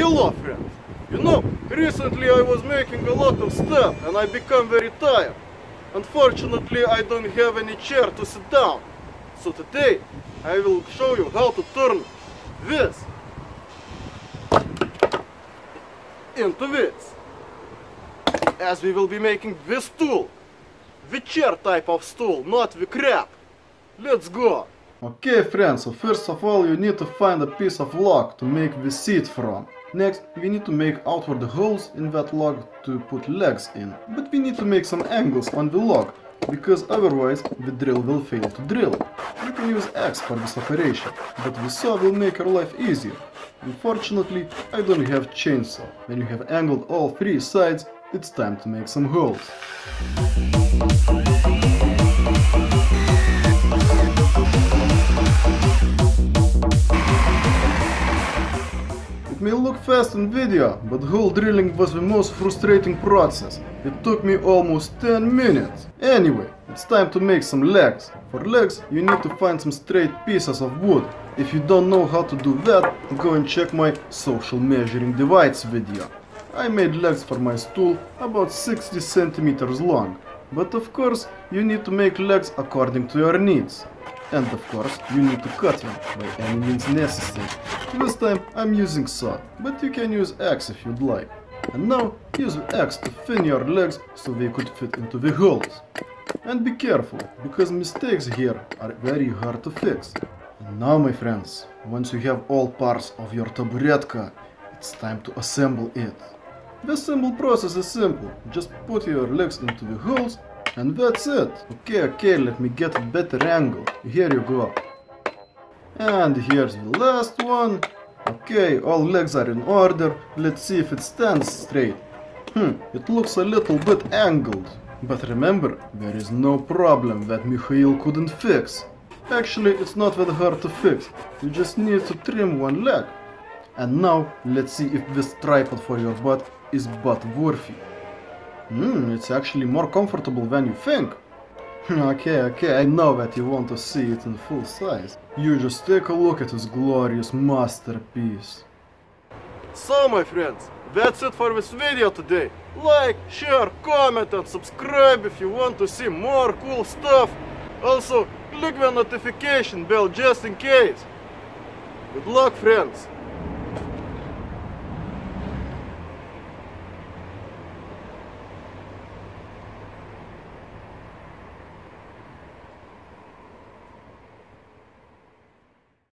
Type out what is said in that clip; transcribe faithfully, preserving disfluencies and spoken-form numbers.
Hello friends, you know, recently I was making a lot of stuff and I become very tired. Unfortunately, I don't have any chair to sit down. So today, I will show you how to turn this into this. As we will be making this stool. The chair type of stool, not the crap. Let's go! Okay friends, so first of all you need to find a piece of log to make the seat from. Next, we need to make outward holes in that log to put legs in. But we need to make some angles on the log, because otherwise the drill will fail to drill. You can use axe for this operation, but the saw will make your life easier. Unfortunately, I don't have chainsaw. When you have angled all three sides, it's time to make some holes. It may look fast in video, but hole drilling was the most frustrating process. It took me almost ten minutes. Anyway, it's time to make some legs. For legs, you need to find some straight pieces of wood. If you don't know how to do that, go and check my social measuring divides video. I made legs for my stool about sixty centimeters long. But of course, you need to make legs according to your needs. And of course, you need to cut them by any means necessary. This time I'm using saw, but you can use axe if you'd like. And now, use the axe to thin your legs so they could fit into the holes. And be careful, because mistakes here are very hard to fix. And now, my friends, once you have all parts of your taburetka, it's time to assemble it. The assemble process is simple, just put your legs into the holes and that's it. Okay, okay, let me get a better angle. Here you go. And here's the last one. Okay, all legs are in order, let's see if it stands straight. Hmm, it looks a little bit angled. But remember, there is no problem that Mikhail couldn't fix. Actually, it's not that hard to fix, you just need to trim one leg. And now, let's see if this tripod for your butt is butt-worthy. Hmm, it's actually more comfortable than you think. Okay, okay, I know that you want to see it in full size. You just take a look at this glorious masterpiece. So, my friends, that's it for this video today. Like, share, comment and subscribe if you want to see more cool stuff. Also, click the notification bell just in case. Good luck, friends!